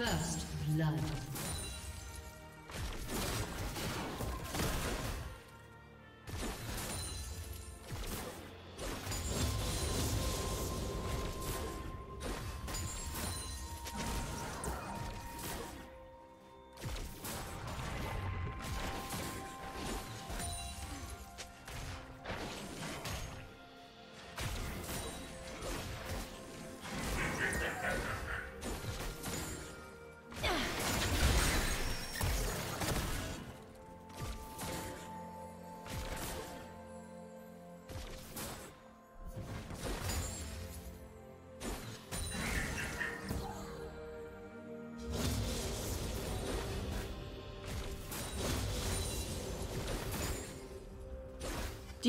First blood. Do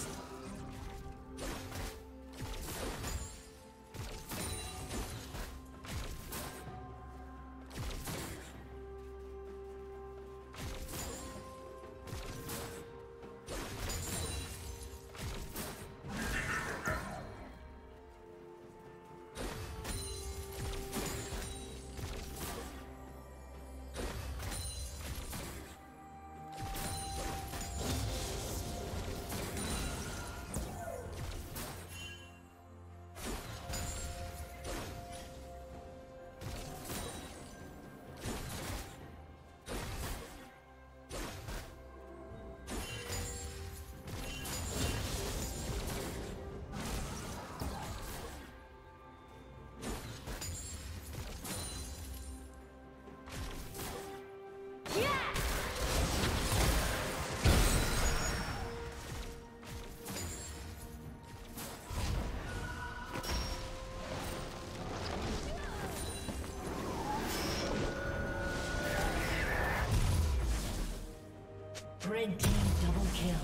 Red team double kill.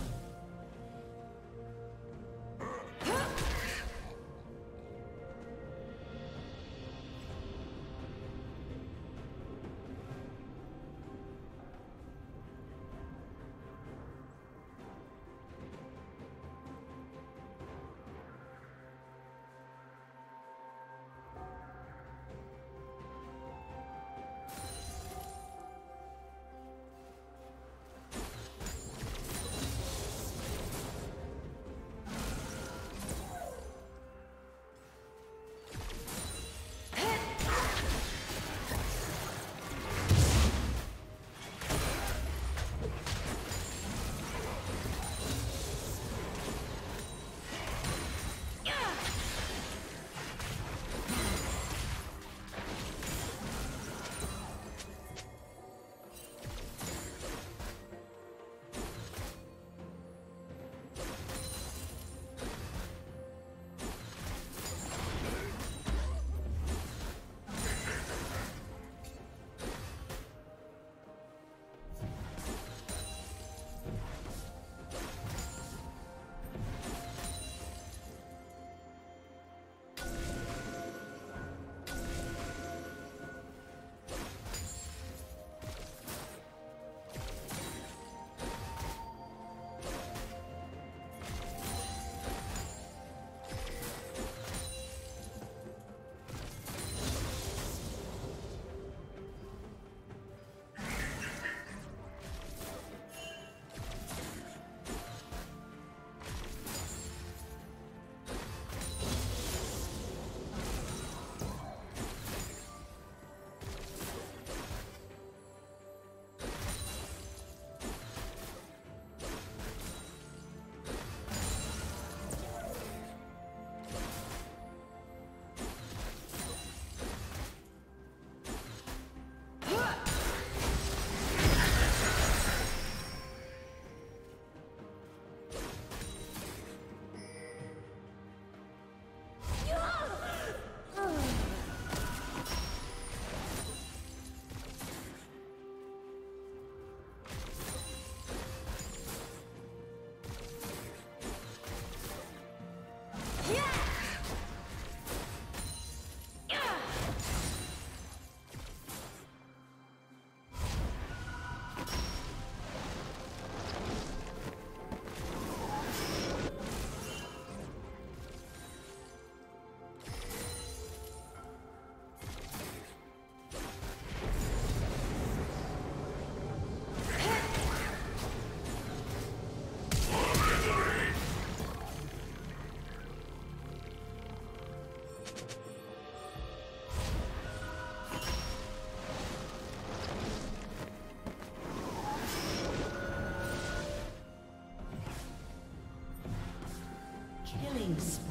Killing spree.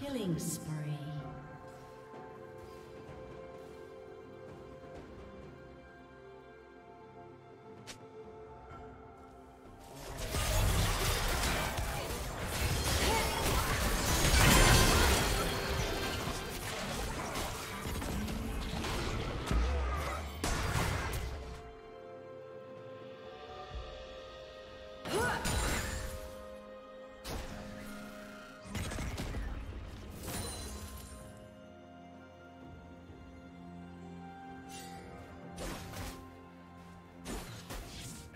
Killing spree.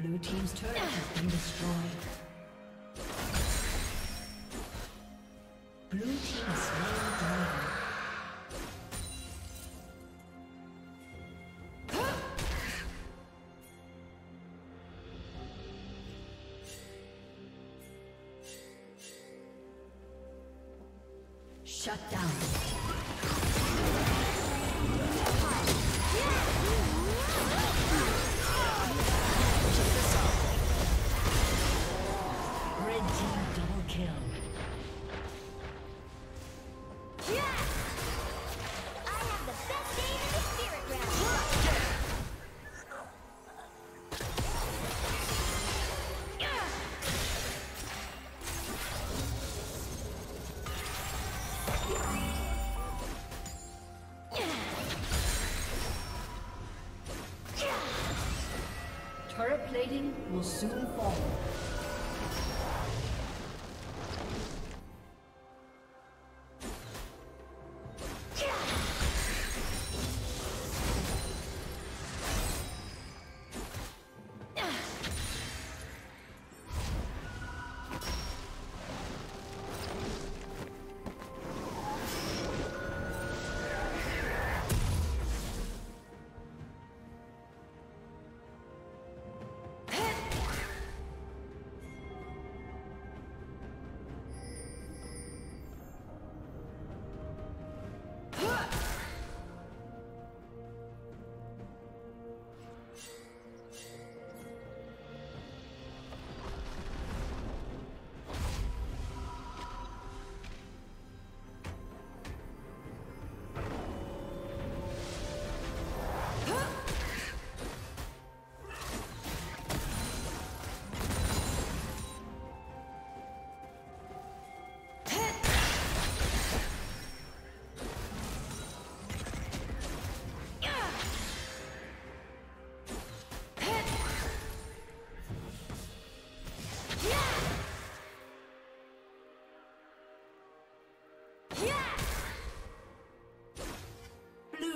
Blue team's turret has been destroyed. Blue team has slain down. Shut down. Turret plating will soon fall.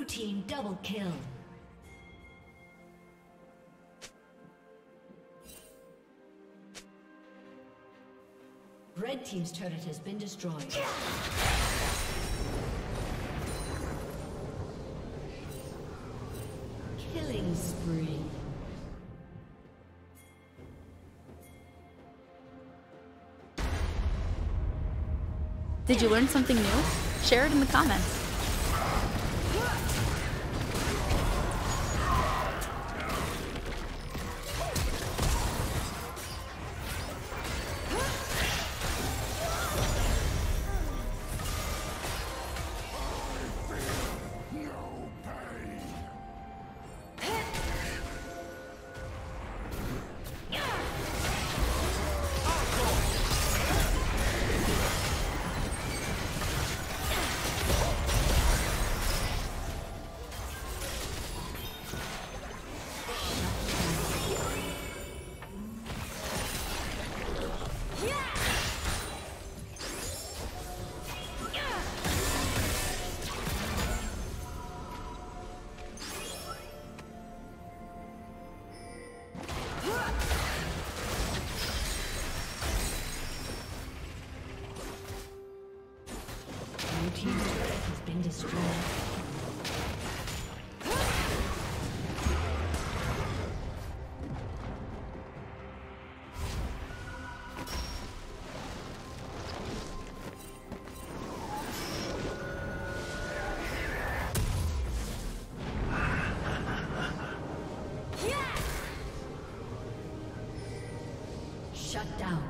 Team double kill. Red team's turret has been destroyed. Killing spree. Did you learn something new? Share it in the comments. Shut down.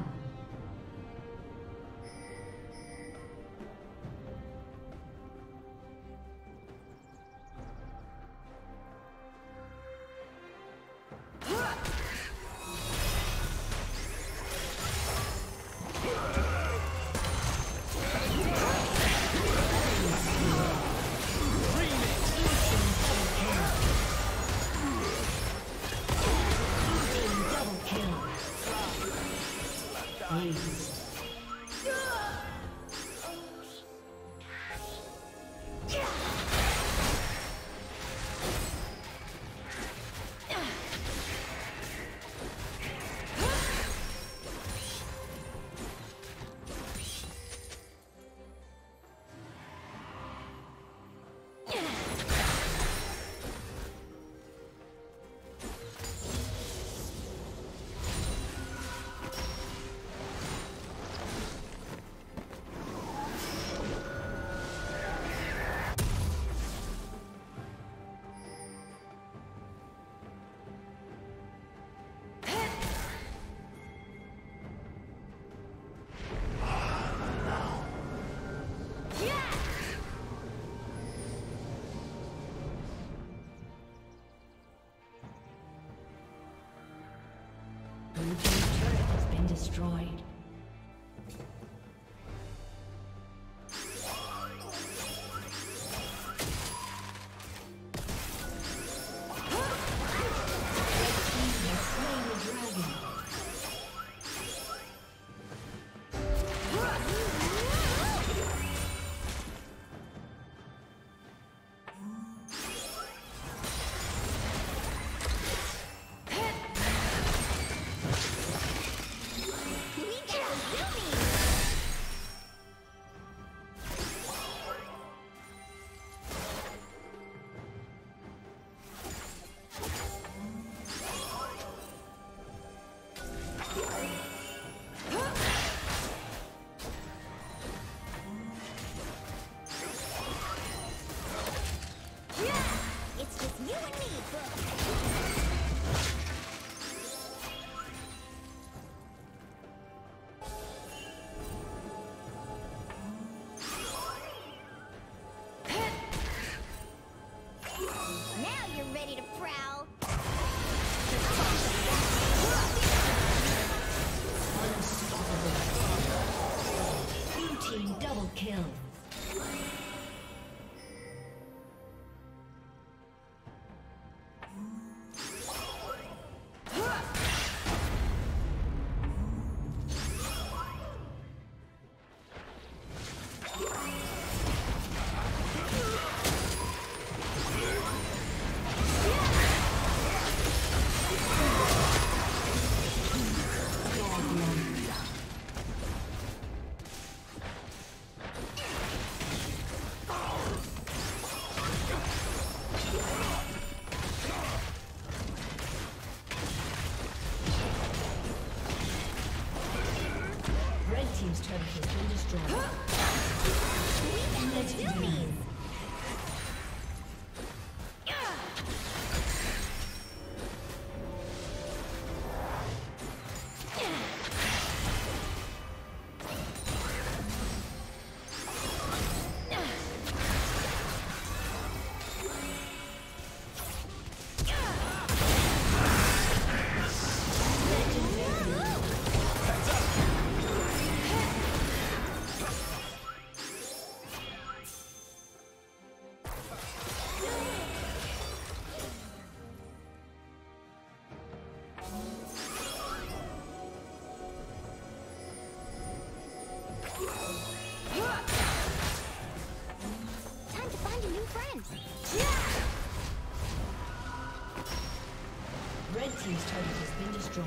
Blue team's turret has been destroyed. His turret has been destroyed.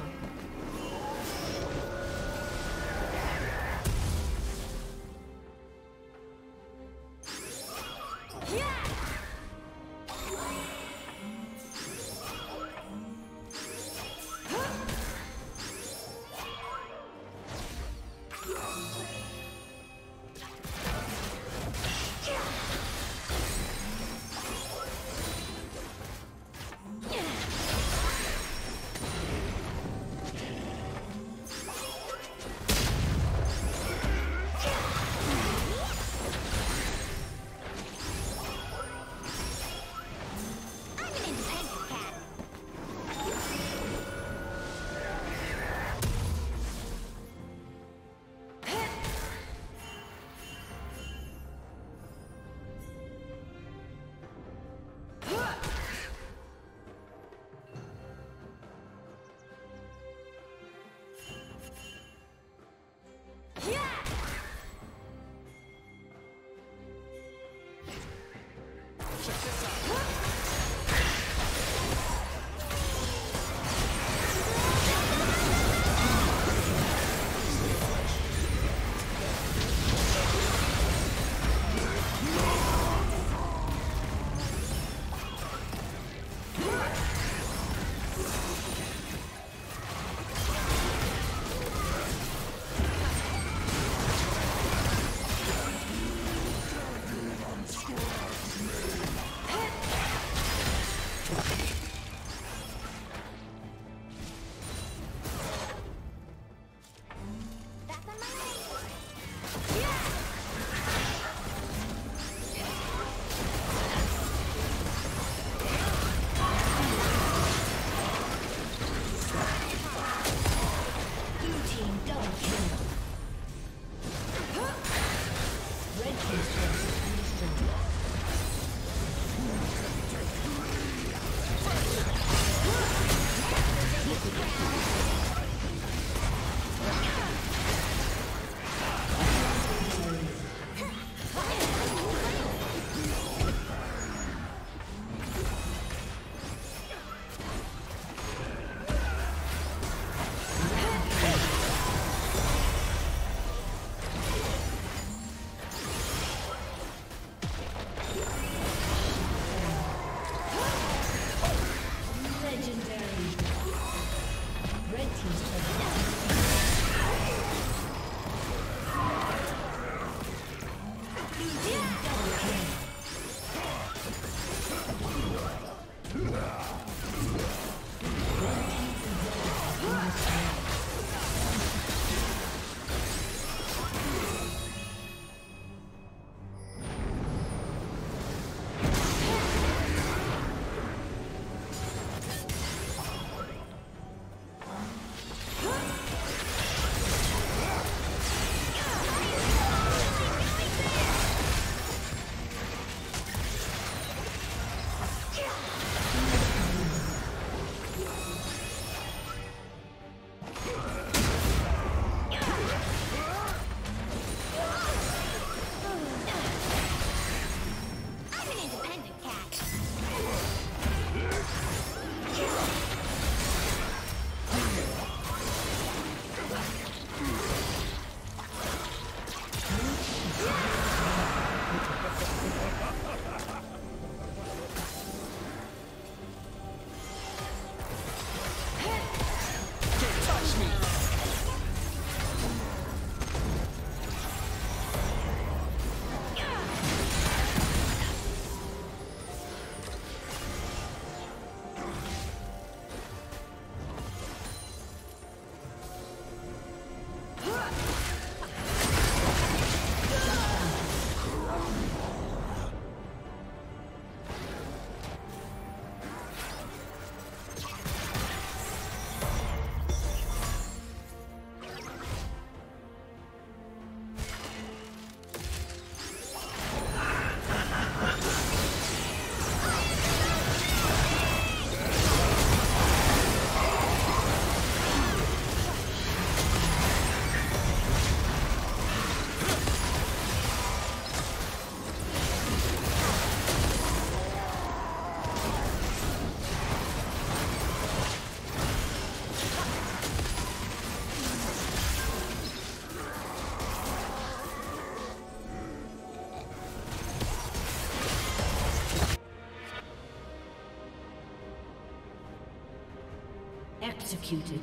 Executed.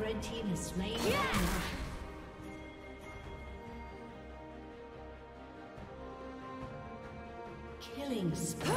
Red team is slain. Yeah! Killing spell.